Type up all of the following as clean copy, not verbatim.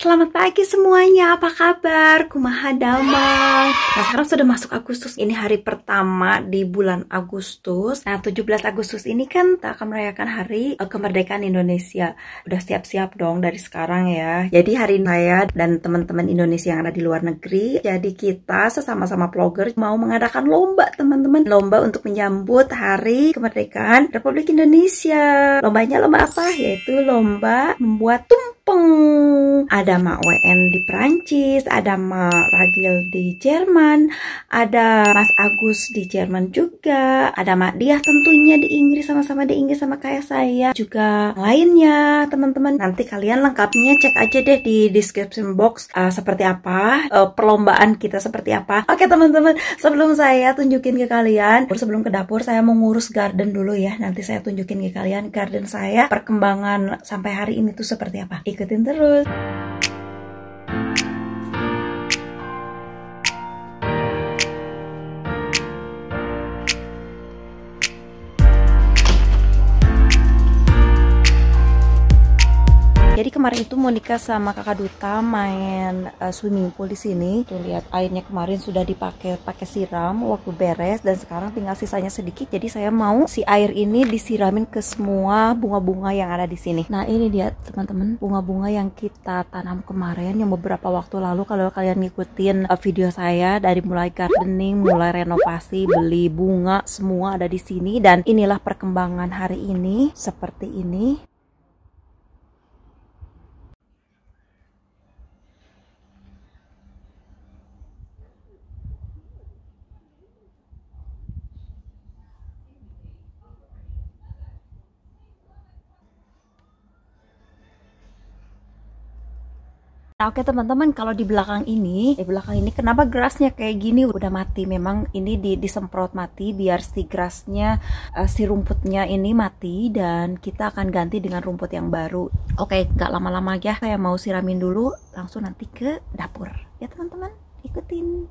Selamat pagi semuanya, apa kabar? Kumaha damang. Nah, sekarang sudah masuk Agustus. Ini hari pertama di bulan Agustus. Nah, 17 Agustus ini kan kita akan merayakan hari kemerdekaan Indonesia. Udah siap-siap dong dari sekarang ya. Jadi hari saya dan teman-teman Indonesia yang ada di luar negeri, jadi kita sesama-sama vlogger mau mengadakan lomba, teman-teman. Lomba untuk menyambut hari kemerdekaan Republik Indonesia. Lombanya lomba apa? Yaitu lomba membuat tumpeng. Ada Mak WN di Perancis, ada Mak Ragil di Jerman, ada Mas Agus di Jerman juga, ada Mak Diah tentunya di Inggris, sama-sama di Inggris sama kayak saya, juga lainnya teman-teman. Nanti kalian lengkapnya cek aja deh di description box seperti apa, perlombaan kita seperti apa. Oke teman-teman, sebelum saya tunjukin ke kalian, sebelum ke dapur saya mau ngurus garden dulu ya. Nanti saya tunjukin ke kalian garden saya, perkembangan sampai hari ini tuh seperti apa. Ikutin terus. Jadi kemarin itu Monika sama Kakak Duta main swimming pool di sini. Tuh lihat airnya kemarin sudah dipakai siram waktu beres, dan sekarang tinggal sisanya sedikit. Jadi saya mau si air ini disiramin ke semua bunga-bunga yang ada di sini. Nah, ini dia teman-teman, bunga-bunga yang kita tanam kemarin yang beberapa waktu lalu. Kalau kalian ngikutin video saya dari mulai gardening, mulai renovasi, beli bunga, semua ada di sini, dan inilah perkembangan hari ini seperti ini. Nah, oke teman-teman, kalau di belakang ini kenapa grassnya kayak gini? Udah mati, memang ini disemprot mati biar si grassnya, si rumputnya ini mati, dan kita akan ganti dengan rumput yang baru. Oke, gak lama-lama ya, saya mau siramin dulu, langsung nanti ke dapur ya teman-teman, ikutin.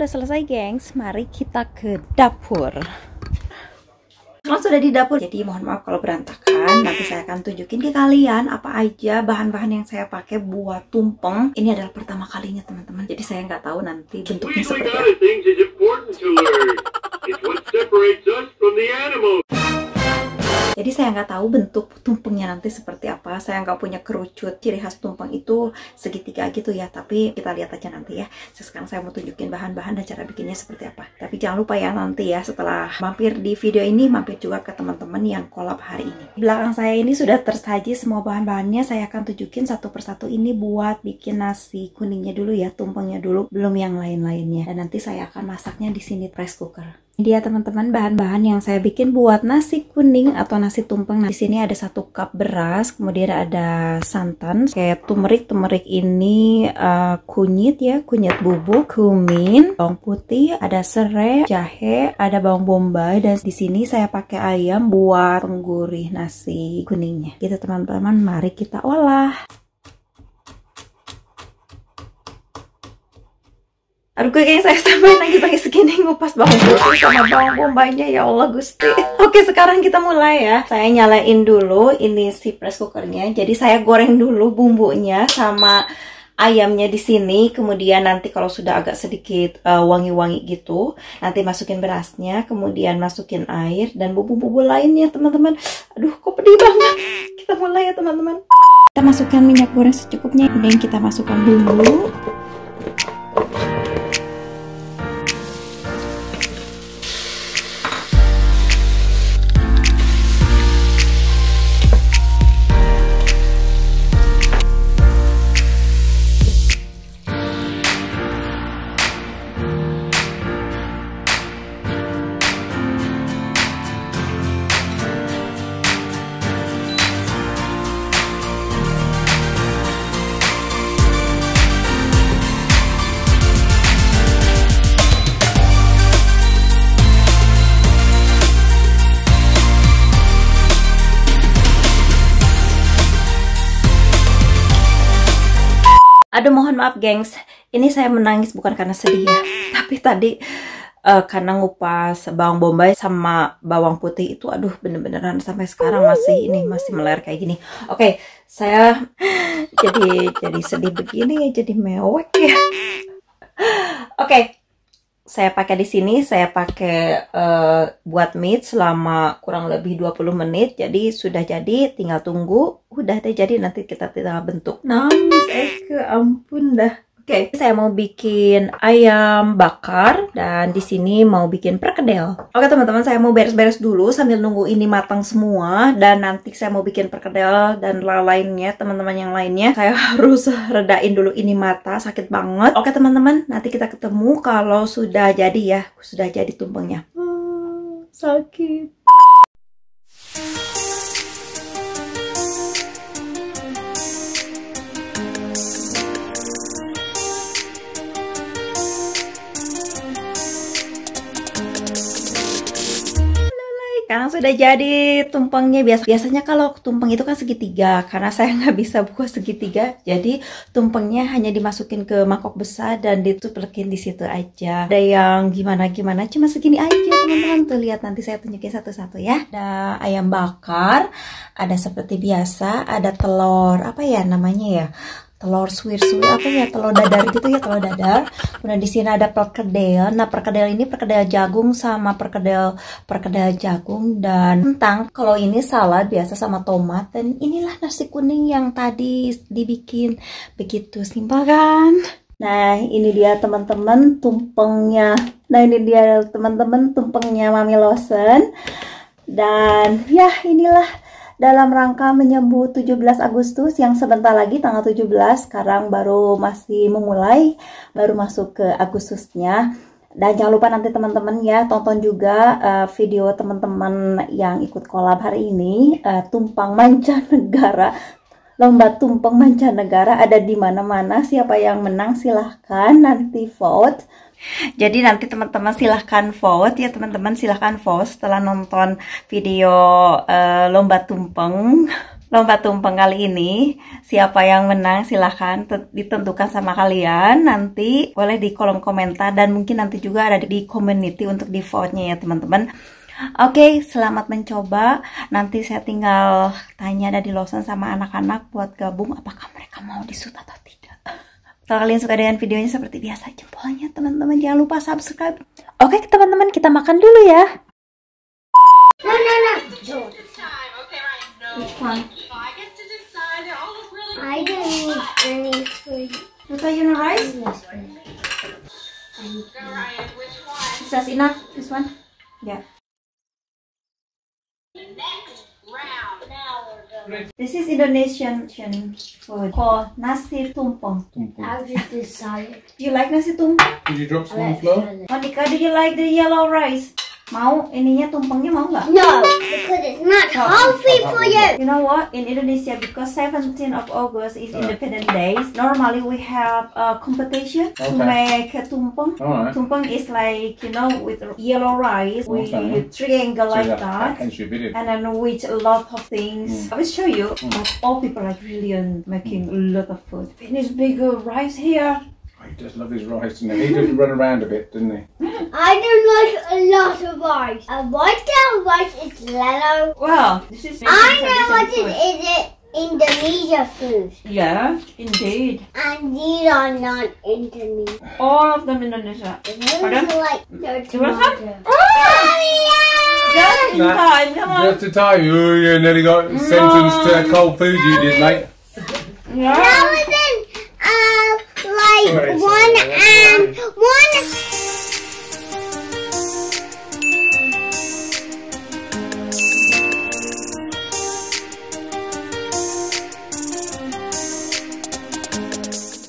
Udah selesai gengs, mari kita ke dapur. Sekarang sudah di dapur, jadi mohon maaf kalau berantakan. Nanti saya akan tunjukin ke kalian apa aja bahan-bahan yang saya pakai buat tumpeng. Ini adalah pertama kalinya teman-teman, jadi saya nggak tahu nanti bentuknya seperti apa. Jadi saya nggak tahu bentuk tumpengnya nanti seperti apa. Saya nggak punya kerucut. Ciri khas tumpeng itu segitiga gitu ya. Tapi kita lihat aja nanti ya. Sekarang saya mau tunjukin bahan-bahan dan cara bikinnya seperti apa. Tapi jangan lupa ya nanti ya, setelah mampir di video ini, mampir juga ke teman-teman yang collab hari ini. Di belakang saya ini sudah tersaji semua bahan-bahannya. Saya akan tunjukin satu persatu ini buat bikin nasi kuningnya dulu ya, tumpengnya dulu, belum yang lain-lainnya. Dan nanti saya akan masaknya di sini rice cooker. Ini dia teman-teman bahan-bahan yang saya bikin buat nasi kuning atau nasi tumpeng. Nah, di sini ada 1 cup beras, kemudian ada santan, kayak turmeric ini kunyit ya, kunyit bubuk, kumin, bawang putih, ada serai, jahe, ada bawang bombay, dan di sini saya pakai ayam buat penggurih nasi kuningnya. Gitu teman-teman, mari kita olah. Aduh, kayaknya saya sampai nangis-nangis segini ngupas bawang putih sama bawang bombaynya, ya Allah gusti. Oke, sekarang kita mulai ya. Saya nyalain dulu ini si press cookernya. Jadi saya goreng dulu bumbunya sama ayamnya di sini. Kemudian nanti kalau sudah agak sedikit wangi-wangi gitu, nanti masukin berasnya, kemudian masukin air dan bumbu-bumbu lainnya teman-teman. Aduh, kok pedih banget. Kita mulai ya teman-teman. Kita masukkan minyak goreng secukupnya. Kemudian kita masukkan bumbu. Aduh, mohon maaf gengs, ini saya menangis bukan karena sedih ya, tapi tadi karena ngupas bawang bombay sama bawang putih itu, aduh bener-beneran sampai sekarang masih ini, masih meler kayak gini. Oke, saya jadi sedih begini ya, jadi mewek ya. Oke, saya pakai di sini, saya pakai buat meat selama kurang lebih 20 menit, jadi sudah jadi, tinggal tunggu. Udah deh, jadi nanti kita tinggal bentuk. Nangis, ampun dah. Oke, saya mau bikin ayam bakar dan di sini mau bikin perkedel. Oke teman-teman, saya mau beres-beres dulu sambil nunggu ini matang semua, dan nanti saya mau bikin perkedel dan lainnya, teman-teman yang lainnya. Saya harus redain dulu ini mata, sakit banget. Oke teman-teman, nanti kita ketemu kalau sudah jadi ya, sudah jadi tumpengnya. Sakit. Sekarang sudah jadi tumpengnya. Biasanya kalau tumpeng itu kan segitiga, karena saya nggak bisa buat segitiga, jadi tumpengnya hanya dimasukin ke mangkok besar dan dituplekin di situ aja. Ada yang gimana-gimana cuma segini aja teman-teman, tuh lihat, nanti saya tunjukin satu-satu ya. Ada ayam bakar, ada seperti biasa, ada telur apa ya namanya ya, telur suwir-suwir apa ya, telur dadar gitu ya, telur dadar. Kemudian di sini ada perkedel. Nah, perkedel ini perkedel jagung sama perkedel jagung dan kentang. Kalau ini salad biasa sama tomat, dan inilah nasi kuning yang tadi dibikin. Begitu simpel kan? Nah, ini dia teman-teman tumpengnya. Nah, ini dia teman-teman tumpengnya Mami Lawson. Dan ya, inilah dalam rangka menyambut 17 Agustus yang sebentar lagi tanggal 17, sekarang baru masih memulai, baru masuk ke Agustusnya. Dan jangan lupa nanti teman-teman ya, tonton juga video teman-teman yang ikut kolab hari ini, tumpang mancanegara, lomba tumpeng mancanegara ada di mana-mana. Siapa yang menang silahkan nanti vote. Jadi nanti teman-teman silahkan vote ya teman-teman, silahkan vote setelah nonton video lomba tumpeng kali ini. Siapa yang menang silahkan ditentukan sama kalian, nanti boleh di kolom komentar, dan mungkin nanti juga ada di community untuk di vote-nya ya teman-teman. Oke, selamat mencoba. Nanti saya tinggal tanya dari Lawson sama anak-anak buat gabung, apakah mereka mau disut atau tidak. Kalau kalian suka dengan videonya, seperti biasa jempolnya teman-teman, jangan lupa subscribe. Oke teman-teman, kita makan dulu ya. This is Indonesian food called nasi tumpeng. I'll just decide. Do you like nasi tumpeng? Did you drop some on the floor? Monika, do you like the yellow rice? Mau ininya tumpengnya mau nggak? No, because it's not healthy for you. You know what? In Indonesia, because 17th of August is Independent Days, normally we have a competition to make a tumpeng. Tumpeng is like, you know, with yellow rice, with triangle so like that, and then with a lot of things. I will show you. But all people are brilliant, making a lot of food. And it's bigger rice here. He does love his rice, doesn't he? He did run around a bit, didn't he? I do like a lot of rice. A white color rice is yellow. Wow, this is I know what it is. Indonesia food. Yeah, indeed. And these are not Indonesian. All of them Indonesia. Pardon? Like you want some? Oh, yeah! Just in time, come on. Just in time. You nearly got sentenced to cold food, you did, mate. Yeah.